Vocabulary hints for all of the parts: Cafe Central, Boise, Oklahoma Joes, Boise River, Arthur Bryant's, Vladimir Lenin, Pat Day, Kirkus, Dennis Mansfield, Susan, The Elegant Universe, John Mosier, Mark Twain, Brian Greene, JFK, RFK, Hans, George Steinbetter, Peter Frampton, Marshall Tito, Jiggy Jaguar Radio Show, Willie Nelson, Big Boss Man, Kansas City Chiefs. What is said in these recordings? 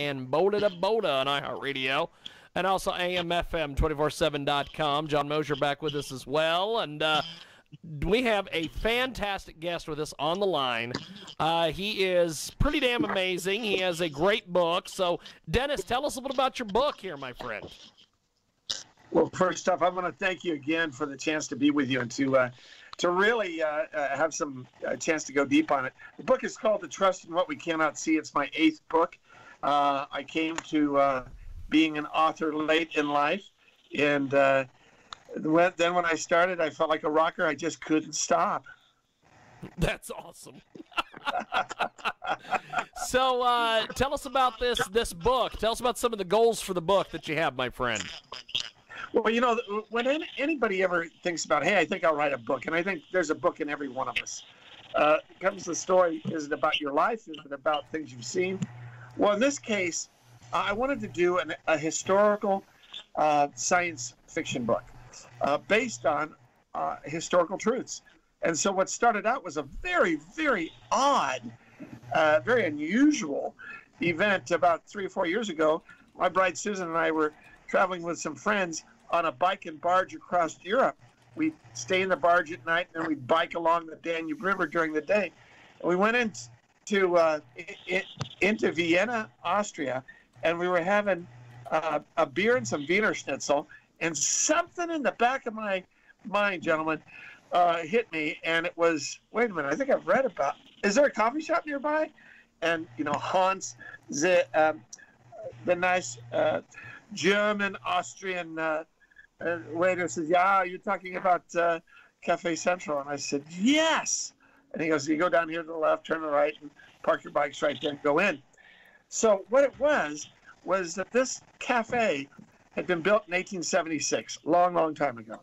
and Boda to Boda on iHeartRadio. And also AMFM247.com. John Mosier back with us as well. And we have a fantastic guest with us on the line. He is pretty damn amazing. He has a great book. So, Dennis, tell us a little about your book here, my friend. Well, first off, I want to thank you again for the chance to be with you and to really have some chance to go deep on it. The book is called To Trust in What We Cannot See. It's my 8th book. I came to being an author late in life, and then when I started, I felt like a rocker. I just couldn't stop. That's awesome. So tell us about this book. Tell us about some of the goals for the book that you have, my friend. Well, you know, when anybody ever thinks about, hey, I think I'll write a book, and I think there's a book in every one of us, comes the story, is it about your life? Is it about things you've seen? Well, in this case, I wanted to do a historical science fiction book based on historical truths. And so what started out was a very, very odd, very unusual event about 3 or 4 years ago. My bride Susan and I were traveling with some friends on a bike and barge across Europe. We'd stay in the barge at night, and then we'd bike along the Danube River during the day. And we went into Vienna, Austria, and we were having a beer and some Wiener Schnitzel, and something in the back of my mind, gentlemen, hit me, and it was, wait a minute, I think I've read about, is there a coffee shop nearby? And, you know, Hans, the nice German-Austrian waiter says, yeah, you're talking about Cafe Central. And I said, yes. And he goes, you go down here to the left, turn to the right, and park your bikes right there and go in. So what it was that this cafe had been built in 1876, long, long time ago.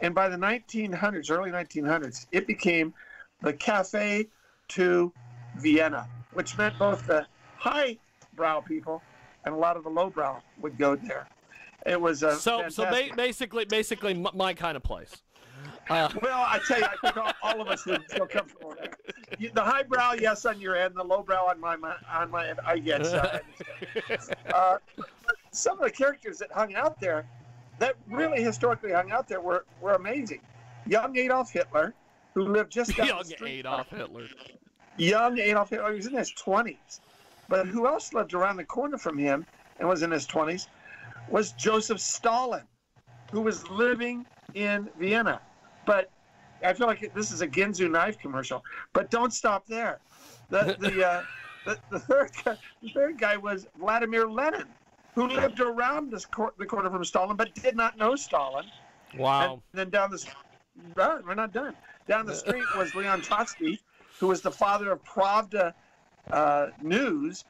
And by the 1900s, early 1900s, it became the Cafe to Vienna, which meant both the high-brow people and a lot of the lowbrow would go there. It was a basically my kind of place. Well, I tell you, I think all of us would feel comfortable there. The highbrow, yes, on your end. The lowbrow on my end. I get some of the characters that hung out there, that really historically hung out there, were amazing. Young Adolf Hitler, who lived just down the street. Young Adolf Hitler. He was in his 20s. But who else lived around the corner from him and was in his 20s was Joseph Stalin, who was living in Vienna. But I feel like this is a Ginzu knife commercial. But don't stop there. The third guy was Vladimir Lenin, who lived around the corner from Stalin, but did not know Stalin. Wow. And then down the street, we're not done. Down the street was Leon Trotsky, who was the father of Pravda news,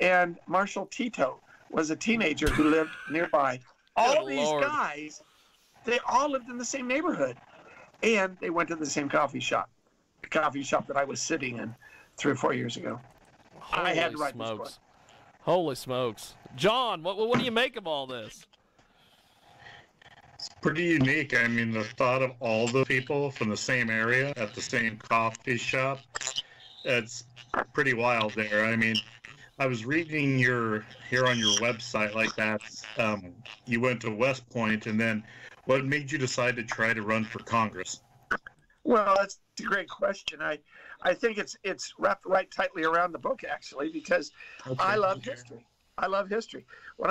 and Marshall Tito was a teenager who lived nearby. All these guys, they all lived in the same neighborhood, and they went to the same coffee shop, the coffee shop that I was sitting in 3 or 4 years ago. Holy I had to write smokes. This book. Holy smokes. John, what do you make of all this? It's pretty unique. I mean, the thought of all the people from the same area at the same coffee shop, it's pretty wild there. I mean, I was reading here on your website like that. You went to West Point, and then what made you decide to try to run for Congress? Well, that's a great question. I think it's wrapped right tightly around the book, actually, because I love history. I love history. When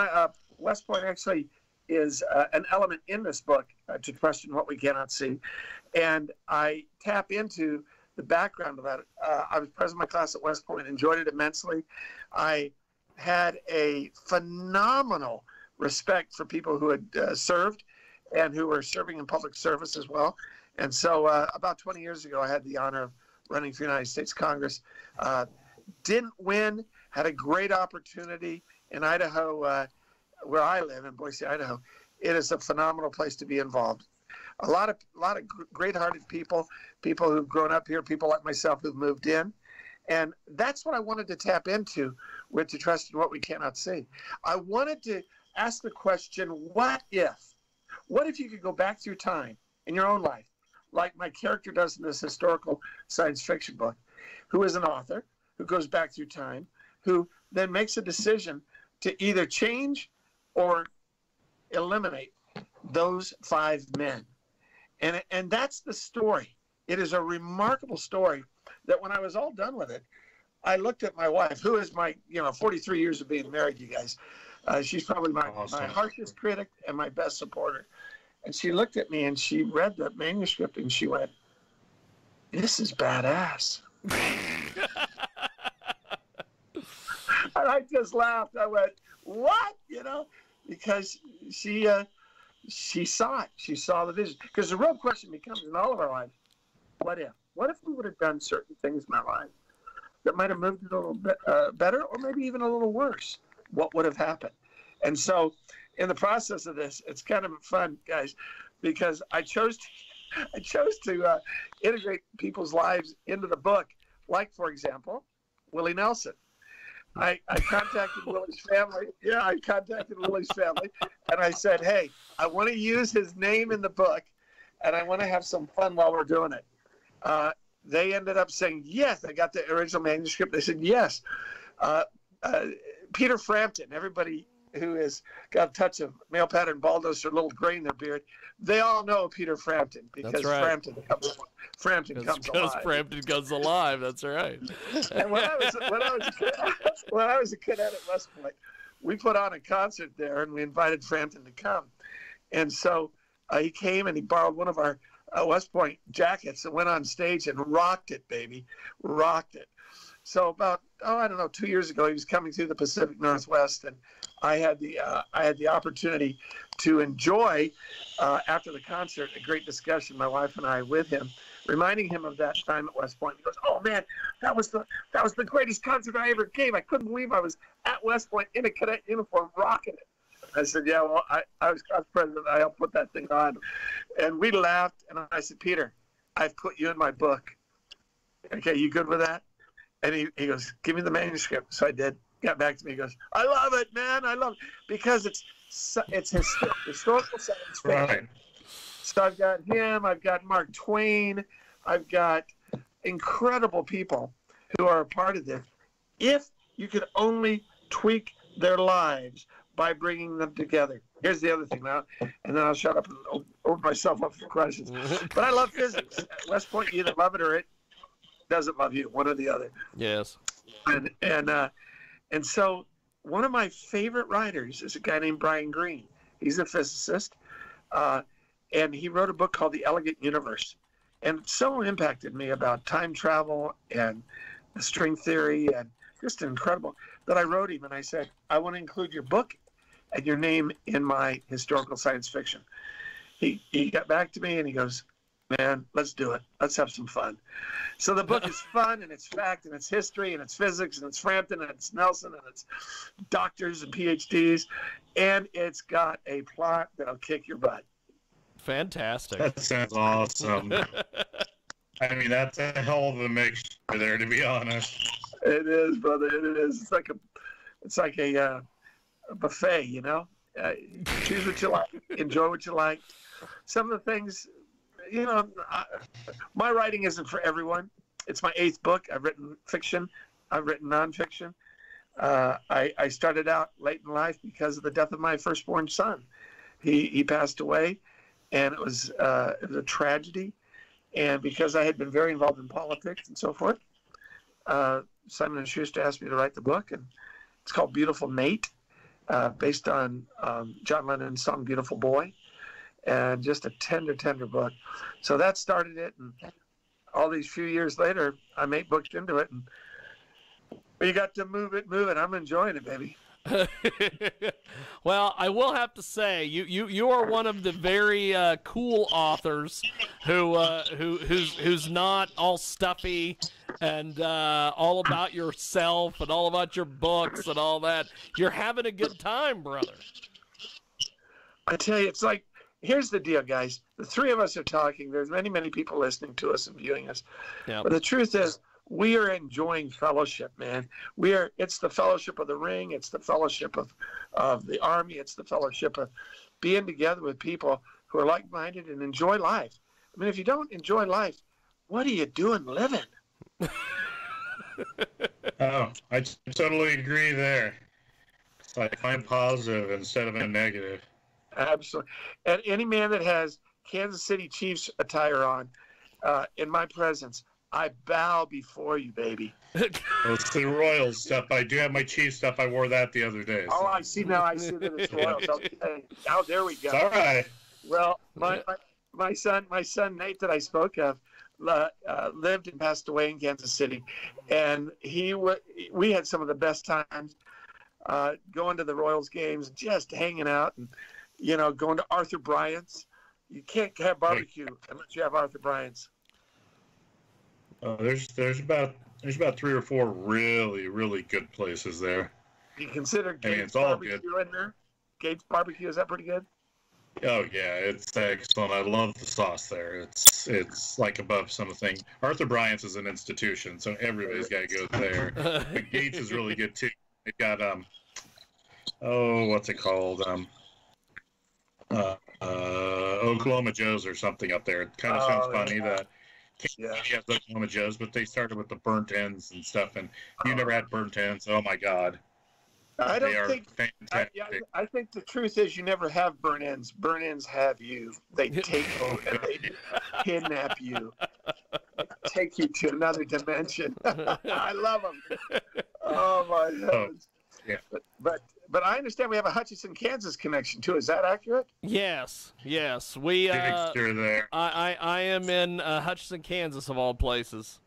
West Point actually is an element in this book, To Question What We Cannot See, and I tap into the background about it. I was president of my class at West Point, enjoyed it immensely. I had a phenomenal respect for people who had served and who were serving in public service as well. And so about 20 years ago, I had the honor of running for United States Congress. Didn't win, had a great opportunity in Idaho, where I live in Boise, Idaho. It is a phenomenal place to be involved. A lot of great-hearted people, people who've grown up here, people like myself who've moved in. And that's what I wanted to tap into with To Trust in What We Cannot See. I wanted to ask the question, what if? What if you could go back through time in your own life, like my character does in this historical science fiction book, who is an author, who goes back through time, who then makes a decision to either change or eliminate those five men. And that's the story. It is a remarkable story that when I was all done with it, I looked at my wife, who is my, 43 years of being married, you guys. She's probably my harshest critic and my best supporter. And she looked at me and she read the manuscript and she went, "This is badass." And I just laughed. I went, "What?" Because she saw it. She saw the vision. Because the real question becomes in all of our lives, what if? What if we would have done certain things in our life that might have moved it a little bit better or maybe even a little worse? What would have happened? And so in the process of this, it's kind of fun, guys, because I chose to integrate people's lives into the book. Like, for example, Willie Nelson. I contacted Willie's family. Yeah, I contacted Willie's family, and I said, "Hey, I want to use his name in the book, and I want to have some fun while we're doing it." They ended up saying yes. They got the original manuscript. They said yes. Peter Frampton, everybody who has got a touch of male pattern baldness or a little gray in their beard, they all know Peter Frampton because right. Frampton comes alive. That's right. And when I was a cadet at West Point, we put on a concert there, and we invited Frampton to come. And so he came, and he borrowed one of our West Point jackets and went on stage and rocked it, baby, rocked it. So about 2 years ago, he was coming through the Pacific Northwest, and I had the opportunity to enjoy after the concert a great discussion, my wife and I, with him, reminding him of that time at West Point. He goes, "Oh man, that was the greatest concert I ever gave. I couldn't believe I was at West Point in a cadet uniform rocking it." I said, "Yeah, well, I was class president. I helped put that thing on," and we laughed. And I said, "Peter, I've put you in my book. Okay, you good with that?" And he goes, "Give me the manuscript." So I did. Got back to me. He goes, "I love it, man. I love it because it's historical science fiction." Right. So I've got him. I've got Mark Twain. I've got incredible people who are a part of this. If you could only tweak their lives by bringing them together. Here's the other thing now, and then I'll shut up and open myself up for questions. But I love physics. At West Point, you either love it or it doesn't love you, one or the other. Yes. And so one of my favorite writers is a guy named Brian Greene. He's a physicist, and he wrote a book called The Elegant Universe. And it so impacted me about time travel and the string theory and just incredible that I wrote him and I said, "I want to include your book and your name in my historical science fiction." He got back to me and he goes, "Man, let's do it. Let's have some fun." So the book is fun, and it's fact, and it's history, and it's physics, and it's Frampton, and it's Nelson, and it's doctors and PhDs, and it's got a plot that'll kick your butt. Fantastic. That sounds awesome. I mean, that's a hell of a mixture there, to be honest. It is, brother. It is. It's like a buffet, choose what you like, enjoy what you like. Some of the things... my writing isn't for everyone. It's my 8th book. I've written fiction. I've written nonfiction. I started out late in life because of the death of my firstborn son. He passed away, and it was a tragedy. And because I had been very involved in politics and so forth, Simon & Schuster asked me to write the book, and it's called Beautiful Nate, based on John Lennon's song Beautiful Boy. And just a tender, tender book. So that started it, and all these few years later, I'm 8 books into it, and we got to move it. I'm enjoying it, baby. Well, I will have to say, you are one of the very cool authors who's not all stuffy and all about yourself and all about your books and all that. You're having a good time, brother. I tell you, it's like. Here's the deal, guys. The three of us are talking. There's many, many people listening to us and viewing us. Yep. But the truth is, we are enjoying fellowship, man. We are. It's the fellowship of the ring. It's the fellowship of the army. It's the fellowship of being together with people who are like-minded and enjoy life. I mean, if you don't enjoy life, what are you doing living? Oh, I totally agree there. Like, I'm positive instead of a negative. Absolutely. And any man that has Kansas City Chiefs attire on in my presence, I bow before you, baby. It's the Royals stuff. I do have my Chiefs stuff. I wore that the other day. So. Oh, I see now. I see that it's Royals. Okay. Oh, there we go. It's all right. Well, my son Nate that I spoke of lived and passed away in Kansas City, and we had some of the best times going to the Royals games, just hanging out, and going to Arthur Bryant's. You can't have barbecue unless you have Arthur Bryant's. There's about 3 or 4 really good places there. You consider Gates barbecue in there? Gates barbecue, is that pretty good? Oh yeah, it's excellent. I love the sauce there. It's like above something. Arthur Bryant's is an institution, so everybody's got to go there. But Gates is really good too. They got what's it called? Oklahoma Joes or something up there. It kind of sounds funny that. Yeah, has Oklahoma Joes, but they started with the burnt ends and stuff, and you never had burnt ends. Oh my God! They are fantastic. I think the truth is you never have burnt ends. Burnt ends have you. They take over. And they kidnap you. They take you to another dimension. I love them. Oh my heavens! Oh, yeah. But I understand we have a Hutchinson, Kansas connection too. Is that accurate? Yes. We. There. I am in Hutchinson, Kansas, of all places.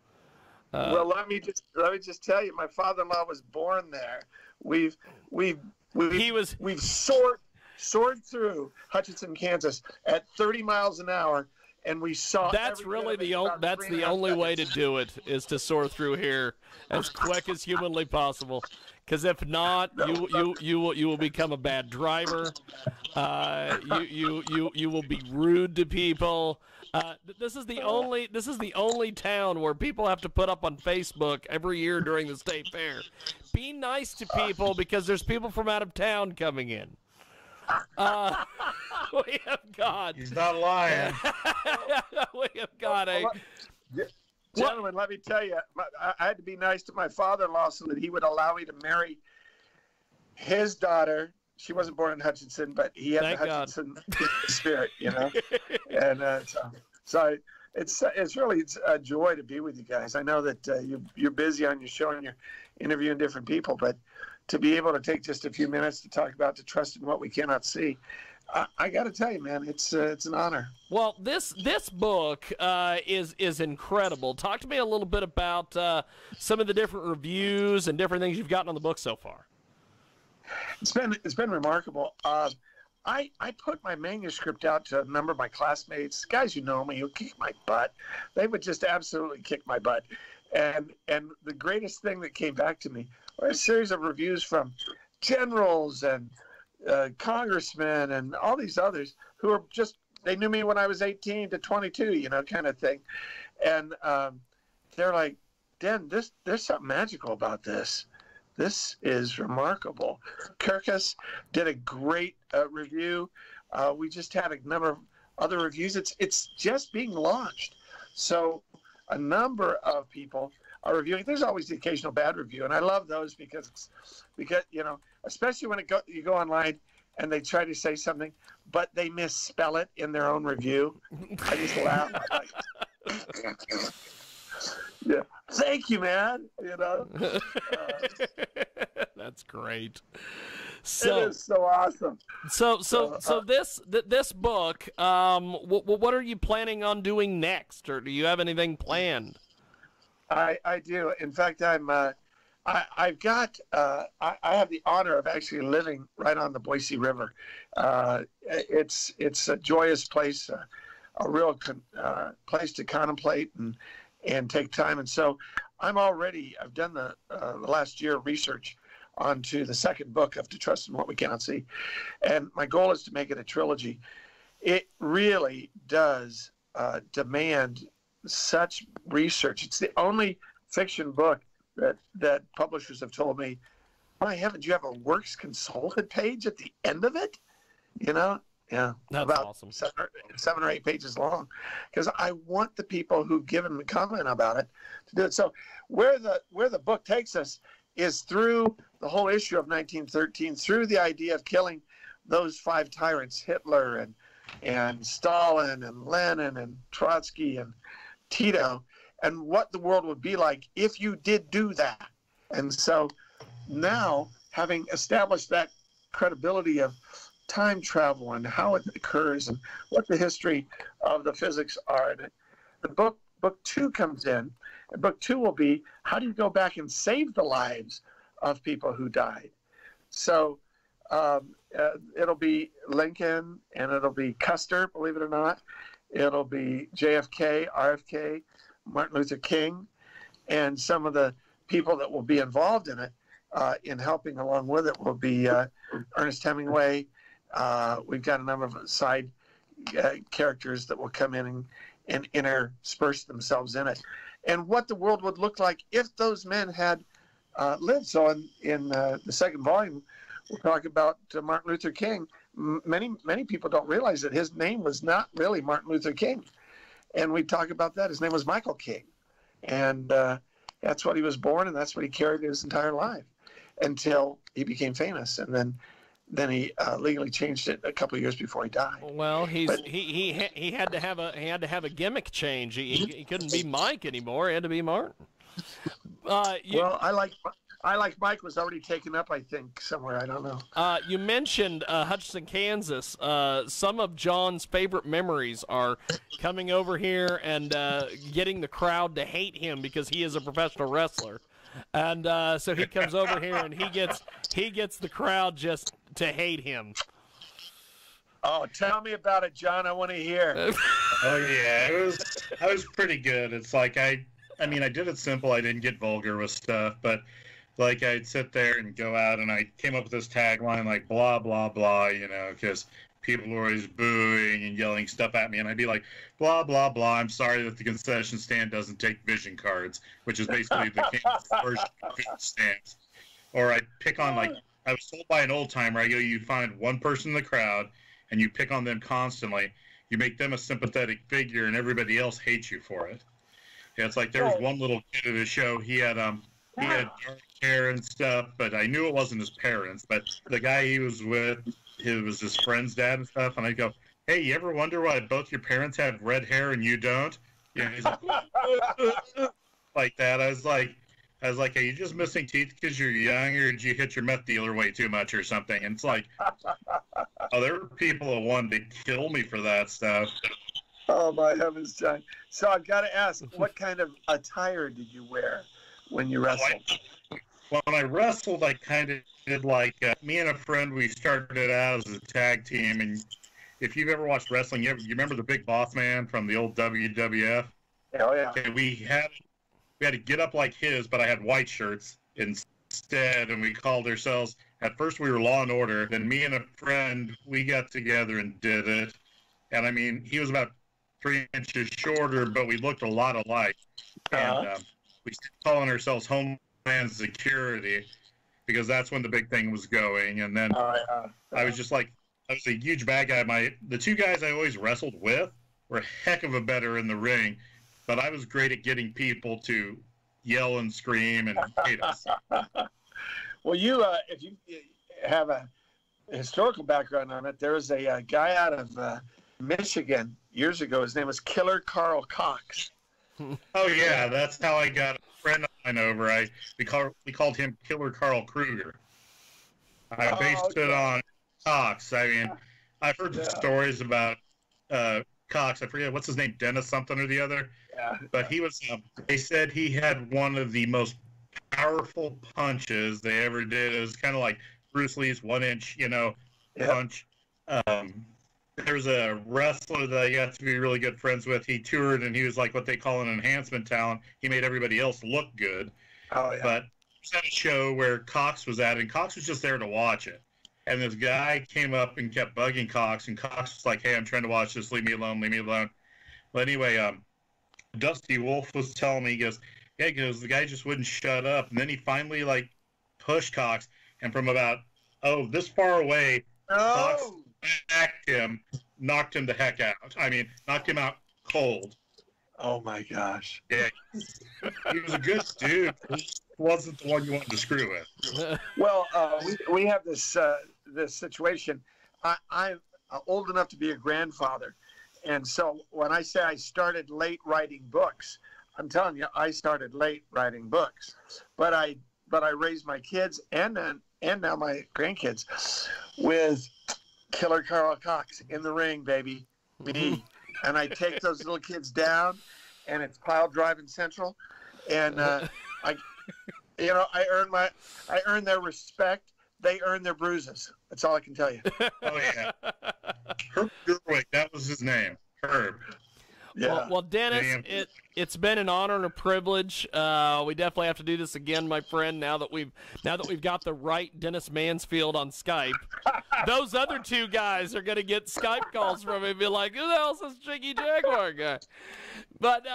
Well, let me just tell you, my father-in-law was born there. We've soared through Hutchinson, Kansas, at 30 miles an hour, and we saw. That's really the only way to do it is to soar through here as quick as humanly possible. Because if not, you will become a bad driver. You will be rude to people. This is the only town where people have to put up on Facebook every year during the state fair. Be nice to people because there's people from out of town coming in. We have got. He's not lying. We have got a. Gentlemen, let me tell you, I had to be nice to my father-in-law so that he would allow me to marry his daughter. She wasn't born in Hutchinson, but he had the Hutchinson spirit, And so it's really a joy to be with you guys. I know that you're busy on your show and you're interviewing different people, but to be able to take just a few minutes to talk about To Trust in What We Cannot See, I got to tell you, man, it's an honor. Well, this book is incredible. Talk to me a little bit about some of the different reviews and different things you've gotten on the book so far. It's been remarkable. I put my manuscript out to a number of my classmates, guys who know me, who kick my butt. They would just absolutely kick my butt. And the greatest thing that came back to me were a series of reviews from generals and congressmen and all these others who are just, they knew me when I was 18 to 22, kind of thing. And they're like, Dan, there's something magical about this. This is remarkable. Kirkus did a great review. We just had a number of other reviews. It's just being launched. So a number of people are reviewing. There's always the occasional bad review, and I love those because especially when you go online and they try to say something, but they misspell it in their own review. I just laugh. Yeah, thank you, man. That's great. So, it is so awesome. So this book. What are you planning on doing next, or do you have anything planned? I do. In fact, I have the honor of actually living right on the Boise River. It's a joyous place, a real place to contemplate and take time. And so I've done the last year of research onto the second book of To Trust in What We Cannot See. And my goal is to make it a trilogy. It really does demand such research. It's the only fiction book that publishers have told me, my heavens, you have a works consulted page at the end of it? Yeah, that's about awesome. Seven or eight pages long, because I want the people who've given me comment about it to do it. So where the book takes us is through the whole issue of 1913, through the idea of killing those five tyrants, Hitler and Stalin and Lenin and Trotsky and Tito, and what the world would be like if you did do that. And so now, having established that credibility of time travel and how it occurs and what the history of the physics are, the book two comes in. Book two will be, how do you go back and save the lives of people who died? So it'll be Lincoln, and it'll be Custer, believe it or not. It'll be JFK, RFK, Martin Luther King, and some of the people that will be involved in it, in helping along with it, will be Ernest Hemingway. We've got a number of side characters that will come in and intersperse themselves in it. And what the world would look like if those men had lived. So in the second volume, we'll talk about Martin Luther King. Many people don't realize that his name was not really Martin Luther King. And we talk about that. His name was Michael King. And that's what he was born, and that's what he carried his entire life until he became famous. And then he legally changed it a couple of years before he died. Well, he had to have a gimmick change. He couldn't be Mike anymore. He had to be Martin. Well, I like Mike was already taken up, I think, somewhere. I don't know. You mentioned Hutchinson, Kansas. Some of John's favorite memories are coming over here and getting the crowd to hate him because he is a professional wrestler. And so he comes over here and he gets the crowd just to hate him. Oh, tell me about it, John. I want to hear. Oh yeah, I was pretty good. It's like I mean, I did it simple. I didn't get vulgar with stuff, but like I'd sit there and go out, and I came up with this tagline like blah blah blah, you know, because people were always booing and yelling stuff at me, and I'd be like, blah, blah, blah, I'm sorry that the concession stand doesn't take vision cards, which is basically the Kansas version of food stamps. Or I'd pick on, like, I was told by an old-timer, I go, you find one person in the crowd, and you pick on them constantly, you make them a sympathetic figure, and everybody else hates you for it. Yeah, it's like there was one little kid at the show, he had dark hair and stuff, but I knew it wasn't his parents, but the guy he was with, it was his friend's dad and stuff, and I go, hey, you ever wonder why both your parents have red hair and you don't? You know, he's like, like that. I was like, are you just missing teeth because you're young, or did you hit your meth dealer way too much or something? And it's like, oh, there were people that wanted to kill me for that stuff. Oh, my heavens, John. So I've got to ask, what kind of attire did you wear when you wrestled? Well, when I wrestled, I kind of did like, me and a friend, we started out as a tag team, and if you've ever watched wrestling, you remember the Big Boss Man from the old WWF? Oh, yeah. Okay, we had to get up like his, but I had white shirts instead, and we called ourselves, at first we were Law and Order, then me and a friend, we got together and did it, and I mean, he was about 3 inches shorter, but we looked a lot alike, and we started calling ourselves Homeland Security, because that's when the big thing was going. And then I was just like, I was a huge bad guy. The two guys I always wrestled with were a heck of a better in the ring, but I was great at getting people to yell and scream and hate us. Well, if you have a historical background on it, there was a guy out of Michigan years ago. His name was Killer Carl Cox. Oh, yeah, that's how I got a friend of mine over. We called him Killer Carl Kruger. I based it on Cox. I mean, I've heard stories about Cox. I forget, what's his name, Dennis something or the other? Yeah. But he was, they said he had one of the most powerful punches they ever did. It was kind of like Bruce Lee's one-inch, you know, punch. There's a wrestler that I got to be really good friends with. He toured, and he was like what they call an enhancement talent. He made everybody else look good. Oh, yeah. But it was at a show where Cox was at, and Cox was just there to watch it. And this guy came up and kept bugging Cox, and Cox was like, hey, I'm trying to watch this. Leave me alone. Leave me alone. But anyway, Dusty Wolf was telling me, he goes, yeah, he goes, the guy just wouldn't shut up. And then he finally, like, pushed Cox, and from about, this far away, Cox knocked him the heck out. I mean, knocked him out cold. Oh my gosh. Yeah. He was a good dude. wasn't the one you wanted to screw with. Well, we have this this situation. I'm old enough to be a grandfather, and so when I say I started late writing books, I'm telling you, I started late writing books. But I raised my kids and now my grandkids with Killer Carl Cox, In the Ring, baby. Me. And I take those little kids down, and it's pile driving central, and I earn their respect. They earn their bruises. That's all I can tell you. Oh yeah, Herb Gerwig, that was his name. Herb. Yeah. Well, Dennis, it's been an honor and a privilege. We definitely have to do this again, my friend. Now that we've got the right Dennis Mansfield on Skype, those other two guys are going to get Skype calls from me and be like, "Who the hell's this Jiggy Jaguar guy?" But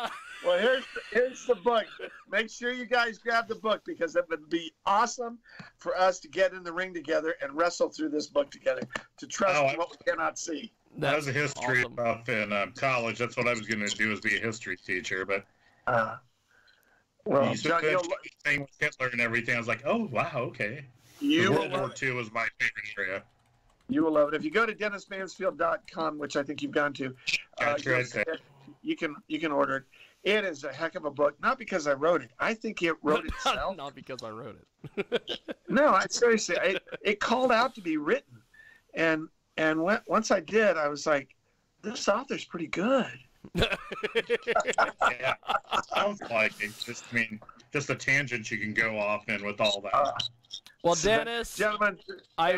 well, here's the book. Make sure you guys grab the book, because it would be awesome for us to get in the ring together and wrestle through this book together, To Trust in What We Cannot See. That was a history stuff in college. That's what I was going to do, is be a history teacher. But well, John, thing with Hitler and everything, I was like, oh wow, okay. World War II was my favorite area. You will love it if you go to DennisMansfield.com, which I think you've gone to. You can order it. It is a heck of a book. Not because I wrote it. I think it wrote itself. Not because I wrote it. No, seriously, it called out to be written, and once I did, I was like, this author's pretty good. Yeah, sounds like it. Just, I mean, just the tangents you can go off in with all that. Well, Dennis, gentlemen, I